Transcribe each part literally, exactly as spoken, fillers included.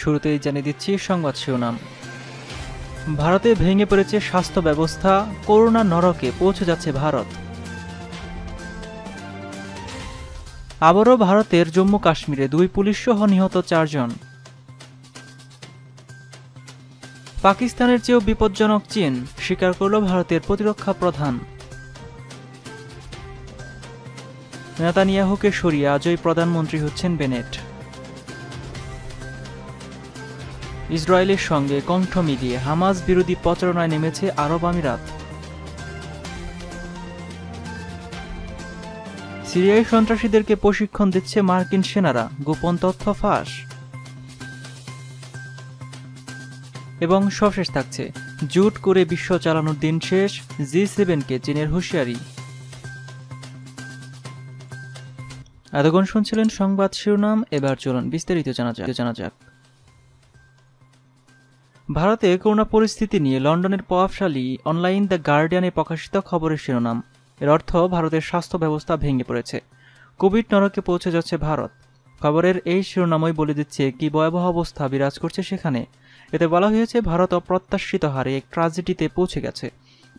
শুরুতেই জানিয়ে দিচ্ছি সংবাদ শিরোনাম। ভারতে ভেঙে পড়েছে স্বাস্থ্য ব্যবস্থা, করোনা নরকে পৌঁছে যাচ্ছে ভারত। আবারও ভারতের জম্মু কাশ্মীরে দুই পুলিশ সহ নিহত চারজন। পাকিস্তানের চেয়েও বিপজ্জনক চীন, স্বীকার করল ভারতের প্রতিরক্ষা প্রধান। নেতানিয়াহুকে সরিয়ে আজই প্রধানমন্ত্রী হচ্ছেন বেনেট। ইসরায়েলের সঙ্গে কণ্ঠ মিলিয়ে হামাস বিরোধী প্রচারণায় নেমেছে আরব আমিরাত। সিরিয়ায় সন্ত্রাসীদেরকে প্রশিক্ষণ দিচ্ছে মার্কিন সেনারা, গোপন তথ্য ফাঁস। এবং সবশেষ থাকছে জোট করে বিশ্ব চালানোর দিন শেষ, জি সেভেনকে চীনের হুঁশিয়ারি। এতক্ষণ শুনছিলেন সংবাদ শিরোনাম, এবার চলুন বিস্তারিত জানা যাক। ভারতে করোনা পরিস্থিতি নিয়ে লন্ডনের প্রভাবশালী অনলাইন দ্য গার্ডিয়ানে প্রকাশিত খবরের শিরোনাম। এর অর্থ ভারতের স্বাস্থ্য ব্যবস্থা ভেঙে পড়েছে, কোভিড নরকে পৌঁছে যাচ্ছে ভারত। খবরের এই শিরোনামই বলে দিচ্ছে কি ভয়াবহ অবস্থা বিরাজ করছে সেখানে। এতে বলা হয়েছে ভারত অপ্রত্যাশিত হারে এক ট্র্যাজেডিতে পৌঁছে গেছে।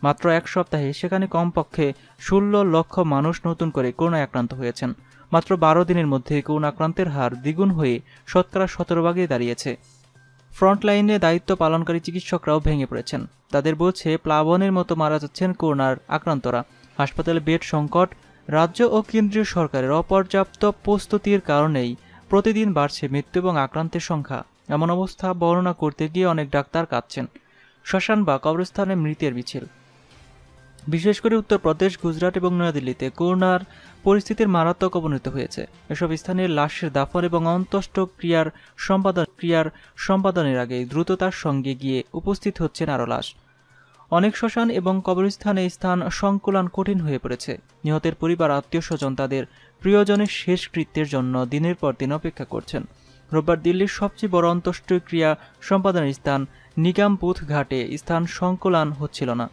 মাত্র এক সপ্তাহে সেখানে কমপক্ষে ষোলো লক্ষ মানুষ নতুন করে করোনায় আক্রান্ত হয়েছেন। মাত্র বারো দিনের মধ্যে করোনা আক্রান্তের হার দ্বিগুণ হয়ে শতকরা সতেরো ভাগে দাঁড়িয়েছে। ফ্রন্টলাইনে দায়িত্ব পালনকারী চিকিৎসকরাও ভেঙে পড়েছেন। তাদের বলছে প্লাবনের মতো মারা যাচ্ছেন করোনার আক্রান্তরা। হাসপাতালে বেড সংকট, রাজ্য ও কেন্দ্রীয় সরকারের অপর্যাপ্ত প্রস্তুতির কারণেই প্রতিদিন বাড়ছে মৃত্যু এবং আক্রান্তের সংখ্যা। এমন অবস্থা বর্ণনা করতে গিয়ে অনেক ডাক্তার কাঁদছেন। শ্মশান বা কবরস্থানে মৃতের মিছিল। বিশেষ করে উত্তরপ্রদেশ, গুজরাট এবং নয়াদিল্লিতে করোনার পরিস্থিতির মারাত্মক অবনতি হয়েছে। এসব স্থানে লাশের দাফন এবং অন্ত্যেষ্টিক্রিয়ার সম্পাদন ক্রিয়ার সম্পাদনের আগে দ্রুততার সঙ্গে গিয়ে উপস্থিত হচ্ছেন আরও লাশ। অনেক শ্মশান এবং কবরস্থানে স্থান সংকুলান কঠিন হয়ে পড়েছে। নিহতের পরিবার, আত্মীয় স্বজন তাদের প্রিয়জনের শেষকৃত্যের জন্য দিনের পর দিন অপেক্ষা করছেন। রোববার দিল্লির সবচেয়ে বড় অন্ত্যেষ্টিক্রিয়া সম্পাদনের স্থান নিগমবোধ ঘাটে স্থান সংকুলান হচ্ছিল না।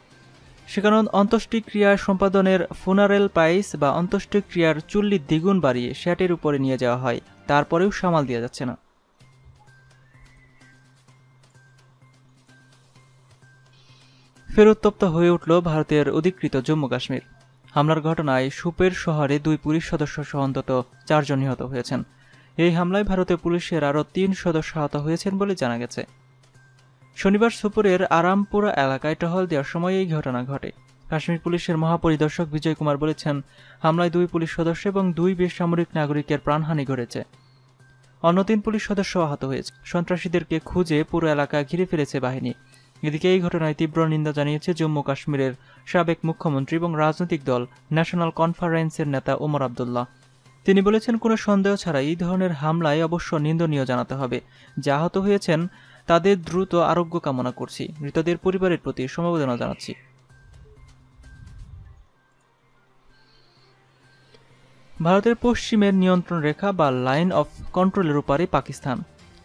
সেখানে অন্ত্যেষ্টিক্রিয়া সম্পাদনের ফুনারেল প্রাইস বা অন্ত্যেষ্টিক্রিয়ার চুল্লি দ্বিগুণ বাড়িয়ে ষাটের উপরে নিয়ে যাওয়া হয়, তারপরেও সামাল দেওয়া যাচ্ছে না। ফের উত্তপ্ত হয়ে উঠল ভারতের অধিকৃত জম্মু কাশ্মীর। হামলার ঘটনায় সুপের শহরে দুই পুলিশ সদস্য সহ অন্তত চারজন নিহত হয়েছেন। এই হামলায় ভারতীয় পুলিশের আরও তিন সদস্য আহত হয়েছেন বলে জানা গেছে। শনিবার সুপুরের আরামপুরা এলাকায় টহল দেওয়ার সময় এই ঘটনা ঘটে। কাশ্মীর পুলিশের মহাপরিদর্শক বিজয় কুমার বলেছেন, হামলায় দুই পুলিশ সদস্য এবং দুই বেসামরিক নাগরিকের প্রাণহানি ঘটেছে। অন্য তিন পুলিশ সদস্য আহত হয়েছে। সন্ত্রাসীদেরকে খুঁজে পুরো এলাকা ঘিরে ফেলেছে বাহিনী। এদিকে এই ঘটনায় তীব্র নিন্দা জানিয়েছে জম্মু কাশ্মীরের সাবেক মুখ্যমন্ত্রী এবং রাজনৈতিক দল ন্যাশনাল কনফারেন্সের নেতা ওমর আবদুল্লাহ। তিনি বলেছেন, কোনো সন্দেহ ছাড়া এই ধরনের হামলায় অবশ্য নিন্দনীয় জানাতে হবে। যা আহত হয়েছেন তাদের দ্রুত আরোগ্য কামনা করছি, মৃতদের পরিবারের প্রতি সমবেদনা জানাচ্ছি। ভারতের পশ্চিমের নিয়ন্ত্রণ রেখা বা লাইন অফ কন্ট্রোলের ওপারে পাকিস্তান।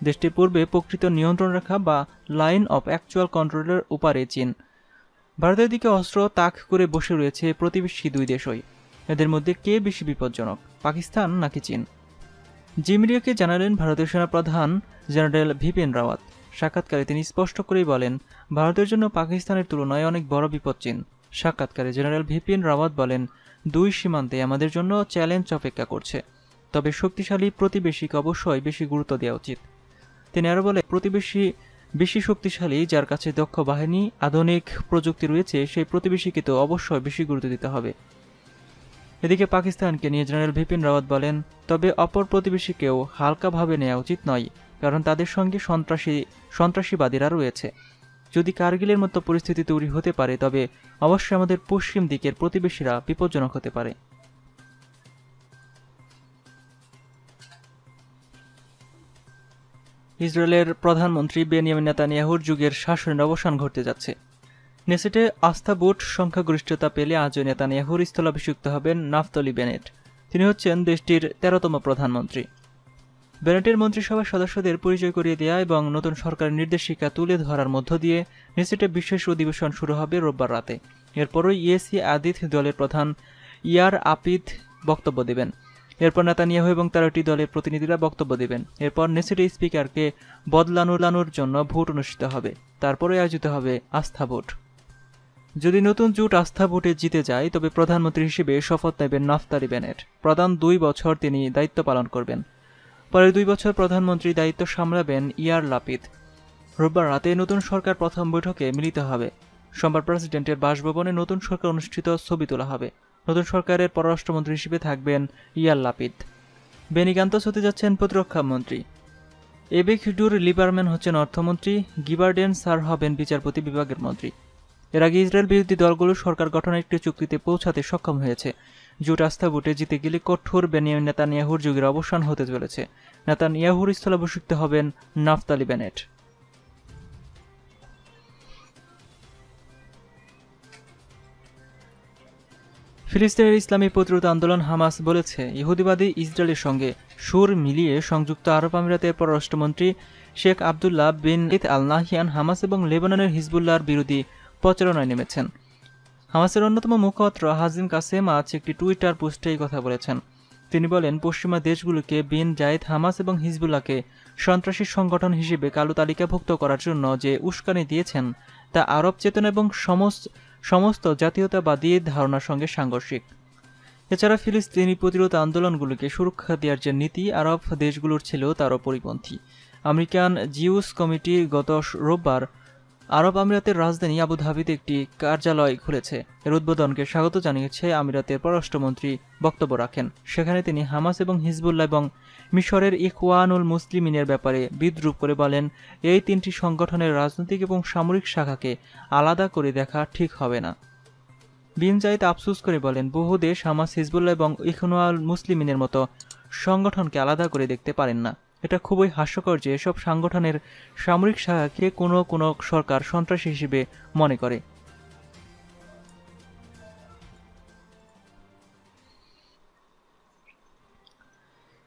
দেশটির পূর্বে প্রকৃত নিয়ন্ত্রণ রেখা বা লাইন অফ অ্যাকচুয়াল কন্ট্রোলের ওপারে চীন। ভারতের দিকে অস্ত্র তাক করে বসে রয়েছে প্রতিবেশী দুই দেশই। এদের মধ্যে কে বেশি বিপজ্জনক, পাকিস্তান নাকি চীন? জিমিডিয়াকে জানালেন ভারতের সেনাপ্রধান জেনারেল বিপিন রাওয়াত। সাক্ষাৎকারে তিনি স্পষ্ট করেই বলেন, ভারতের জন্য পাকিস্তানের তুলনায় অনেক বড় বিপদ চীন। সাক্ষাৎকারে জেনারেল বিপিন রাওয়াত বলেন, দুই সীমান্তে আমাদের জন্য চ্যালেঞ্জ অপেক্ষা করছে, তবে শক্তিশালী প্রতিবেশীকে অবশ্যই বেশি গুরুত্ব দেওয়া উচিত। তিনি আরও বলেন, প্রতিবেশী বেশি শক্তিশালী, যার কাছে দক্ষ বাহিনী, আধুনিক প্রযুক্তি রয়েছে, সেই প্রতিবেশীকে তো অবশ্যই বেশি গুরুত্ব দিতে হবে। এদিকে পাকিস্তানকে নিয়ে জেনারেল বিপিন রাওয়াত বলেন, তবে অপর প্রতিবেশীকেও হালকাভাবে নেওয়া উচিত নয়, কারণ তাদের সঙ্গে সন্ত্রাসী সন্ত্রাসীবাদীরা রয়েছে। যদি কার্গিলের মতো পরিস্থিতি তৈরি হতে পারে, তবে অবশ্যই আমাদের পশ্চিম দিকের প্রতিবেশীরা বিপজ্জনক হতে পারে। ইসরায়েলের প্রধানমন্ত্রী বেনিয়ামিন নেতানিয়াহুর যুগের শাসনের অবসান ঘটতে যাচ্ছে। নেসেটে আস্থা ভোট সংখ্যাগরিষ্ঠতা পেলে আজও নেতানিয়াহুর স্থলাভিষিক্ত হবেন নাফতলি বেনেট। তিনি হচ্ছেন দেশটির তেরোতম প্রধানমন্ত্রী। বেনেটের মন্ত্রিসভার সদস্যদের পরিচয় করিয়ে দেয়া এবং নতুন সরকারের নির্দেশিকা তুলে ধরার মধ্য দিয়ে নেসেটে বিশেষ অধিবেশন শুরু হবে রোববার রাতে। এরপরই ইয়েসি আদিত দলের প্রধান ইয়ার আপিত বক্তব্য দেবেন। এরপর নেতানিয়াহু এবং তেরোটি দলের প্রতিনিধিরা বক্তব্য দেবেন। এরপর নেসেটে স্পিকারকে বদলানোর জন্য ভোট অনুষ্ঠিত হবে। তারপরে আয়োজিত হবে আস্থা ভোট। যদি নতুন জোট আস্থা ভোটে জিতে যায় তবে প্রধানমন্ত্রী হিসেবে শপথ নেবেন নাফতালি বেনেট। প্রধান দুই বছর তিনি দায়িত্ব পালন করবেন। পরের দুই বছর প্রধানমন্ত্রী দায়িত্ব সামলাবেন ইয়ার লাপিদ। রোববার রাতে নতুন সরকার প্রথম বৈঠকে মিলিত হবে। সোমবার প্রেসিডেন্টের বাসভবনে নতুন সরকার অনুষ্ঠিত ছবি তোলা হবে। নতুন সরকারের পররাষ্ট্রমন্ত্রী হিসেবে থাকবেন ইয়ার লাপিদ। বেনি গান্তজ হতে যাচ্ছেন প্রতিরক্ষামন্ত্রী। এভিগডোর লিবারম্যান হচ্ছেন অর্থমন্ত্রী। গিবার্ডেন স্যার হবেন বিচারপতি বিভাগের মন্ত্রী। এর আগে ইসরায়েল বিরোধী দলগুলো সরকার গঠনের একটি চুক্তিতে পৌঁছাতে সক্ষম হয়েছে। জোট আস্থা ভোটে জিতে গেলে কঠোর বেনিয়ামিন নেতানিয়াহুর যুগের অবসান হতে চলেছে। নেতানিয়াহুর স্থলাভিষিক্ত হবেন নাফতালি বেনেট। ফিলিস্তিনের ইসলামী প্রতিরোধ আন্দোলন হামাস বলেছে, ইহুদিবাদী ইসরায়েলের সঙ্গে সুর মিলিয়ে সংযুক্ত আরব আমিরাতের পররাষ্ট্রমন্ত্রী Sheikh Abdullah bin Al Nahyan Hamas এবং লেবাননের হিজবুল্লাহর বিরোধী প্রচারণায় নেমেছেন। হামাসের অন্যতম মুখপাত্র হাজিম কাসেম আজ একটি টুইটার পোস্টে এই কথা বলেছেন। তিনি বলেন, পশ্চিমা দেশগুলোকে বিন জায়েদ হামাস এবং হিজবুল্লাহকে সন্ত্রাসী সংগঠন হিসেবে কালো তালিকাভুক্ত করার জন্য যে উস্কানি দিয়েছেন তা আরব চেতনা এবং সমস্ত সমস্ত জাতীয়তাবাদী ধারণার সঙ্গে সাংঘর্ষিক। এছাড়া ফিলিস্তিনি প্রতিরোধ আন্দোলনগুলোকে সুরক্ষা দেওয়ার যে নীতি আরব দেশগুলোর ছিল তারও পরিপন্থী। আমেরিকান জিউস কমিটি গত রোববার আরব আমিরাতের রাজধানী আবুধাবিতে একটি কার্যালয় খুলেছে। এর উদ্বোধনকে স্বাগত জানিয়েছে আমিরাতের পররাষ্ট্রমন্ত্রী। বক্তব্য রাখেন সেখানে তিনি হামাস এবং হিজবুল্লাহ এবং মিশরের ইখওয়ানুল মুসলিমিনের ব্যাপারে বিদ্রুপ করে বলেন, এই তিনটি সংগঠনের রাজনৈতিক এবং সামরিক শাখাকে আলাদা করে দেখা ঠিক হবে না। বিন জায়েদ আফসুস করে বলেন, বহু দেশ হামাস, হিজবুল্লাহ এবং ইখওয়ানুল মুসলিমিনের মতো সংগঠনকে আলাদা করে দেখতে পারেন না। এটা খুবই হাস্যকর যে এসব সংগঠনের সামরিক শাখাকে কোনো কোনো সরকার সন্ত্রাসী হিসেবে মনে করে।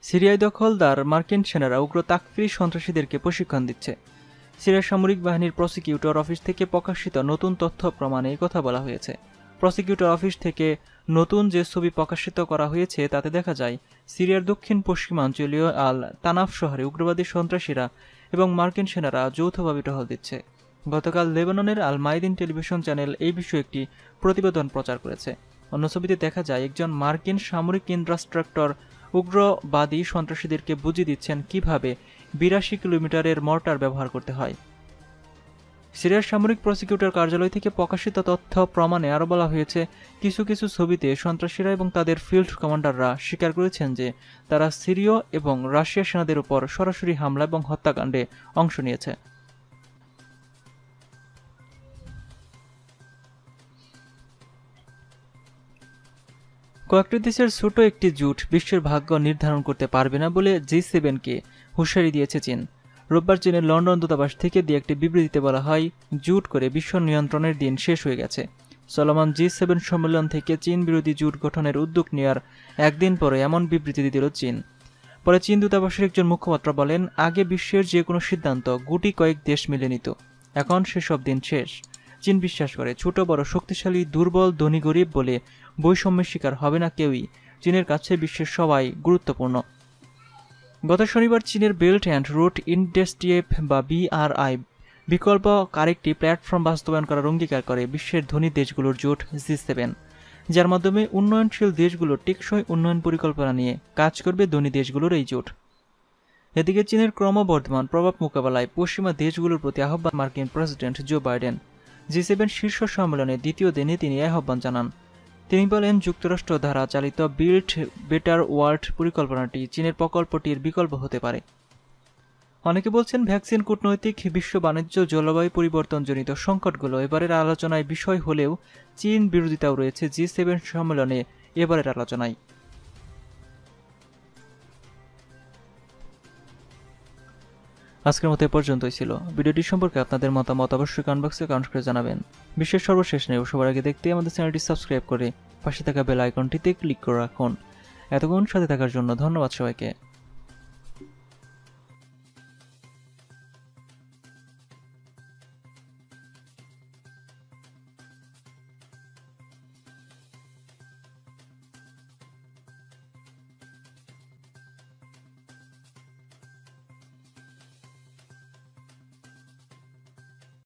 সিরিয়ায় দখলদার মার্কিন সেনারা উগ্র তাকফিরি সন্ত্রাসীদেরকে প্রশিক্ষণ দিচ্ছে। সিরিয়ার সামরিক বাহিনীর প্রসিকিউটর অফিস থেকে প্রকাশিত নতুন তথ্য প্রমাণে এই কথা বলা হয়েছে। প্রসিকিউটর অফিস থেকে নতুন যে ছবি প্রকাশিত করা হয়েছে তাতে দেখা যায়, সিরিয়ার দক্ষিণ পশ্চিমাঞ্চলীয় আল তানাফ শহরে উগ্রবাদী সন্ত্রাসীরা এবং মার্কিন সেনারা যৌথভাবে টহল দিচ্ছে। গতকাল লেবাননের আল মাইদিন টেলিভিশন চ্যানেল এই বিষয়ে একটি প্রতিবেদন প্রচার করেছে। অন্য ছবিতে দেখা যায়, একজন মার্কিন সামরিক ইনস্ট্রাক্টর উগ্রবাদী সন্ত্রাসীদেরকে বুঝিয়ে দিচ্ছেন কিভাবে বিরাশি কিলোমিটারের মর্টার ব্যবহার করতে হয়। সিরিয়ার সামরিক প্রসিকিউটর কার্যালয় থেকে প্রকাশিত তথ্য প্রমাণে আরও বলা হয়েছে, কিছু কিছু ছবিতে সন্ত্রাসীরা এবং তাদের ফিল্ড কমান্ডাররা স্বীকার করেছেন যে তারা সিরীয় এবং রাশিয়া সেনাদের উপর সরাসরি হামলা এবং হত্যাকাণ্ডে অংশ নিয়েছে। কয়েকটি দেশের ছোট একটি জোট বিশ্বের ভাগ্য নির্ধারণ করতে পারবে না বলে জি সেভেনকে হুঁশিয়ারি দিয়েছে চীন। রোববার চীনের লন্ডন দূতাবাস থেকে দিয়ে একটি বিবৃতিতে বলা হয়, জোট করে বিশ্ব নিয়ন্ত্রণের দিন শেষ হয়ে গেছে। চলমান জি সেভেন সম্মেলন থেকে চীন বিরোধী জোট গঠনের উদ্যোগ নেওয়ার একদিন পরে এমন বিবৃতি দিল চীন। পরে চীন দূতাবাসের একজন মুখপাত্র বলেন, আগে বিশ্বের যে কোনো সিদ্ধান্ত গুটি কয়েক দেশ মিলে নিত, এখন সেসব দিন শেষ। চীন বিশ্বাস করে ছোট বড়, শক্তিশালী দুর্বল, ধনী গরিব বলে বৈষম্যের শিকার হবে না কেউই। চীনের কাছে বিশ্বের সবাই গুরুত্বপূর্ণ। গত শনিবার চীনের বেল্ট অ্যান্ড রুট ইনিশিয়েটিভ বা বিআরআই বিকল্প আরেকটি প্ল্যাটফর্ম বাস্তবায়ন করার অঙ্গীকার করে বিশ্বের ধনী দেশগুলোর জোট জি সেভেন, যার মাধ্যমে উন্নয়নশীল দেশগুলোর টেকসই উন্নয়ন পরিকল্পনা নিয়ে কাজ করবে ধনী দেশগুলোর এই জোট। এদিকে চীনের ক্রমবর্ধমান প্রভাব মোকাবেলায় পশ্চিমা দেশগুলোর প্রতি আহ্বান মার্কিন president Joe Biden. G seven শীর্ষ সম্মেলনে দ্বিতীয় দিনে তিনি আহ্বান জানান। তিনি বলেন, যুক্তরাষ্ট্র দ্বারা চালিত বিল্ড বেটার ওয়ার্ল্ড পরিকল্পনাটি চীনের প্রকল্পটির বিকল্প হতে পারে। অনেকে বলছেন, ভ্যাকসিন, কূটনৈতিক, বিশ্ব বাণিজ্য, জলবায়ু পরিবর্তনজনিত সংকটগুলো এবারের আলোচনায় বিষয় হলেও চীন বিরোধিতাও রয়েছে জি সেভেন সম্মেলনে এবারের আলোচনায়। আজকের মতো এ পর্যন্তই ছিল। ভিডিওটি সম্পর্কে আপনাদের মতামত অবশ্যই কমেন্ট বক্সে কমেন্ট করে জানাবেন। বিশ্বের সর্বশেষ নিউজ সবার আগে দেখতে আমাদের চ্যানেলটি সাবস্ক্রাইব করে পাশে থাকা বেল আইকনটিতে ক্লিক করে রাখুন। এতক্ষণ সাথে থাকার জন্য ধন্যবাদ সবাইকে।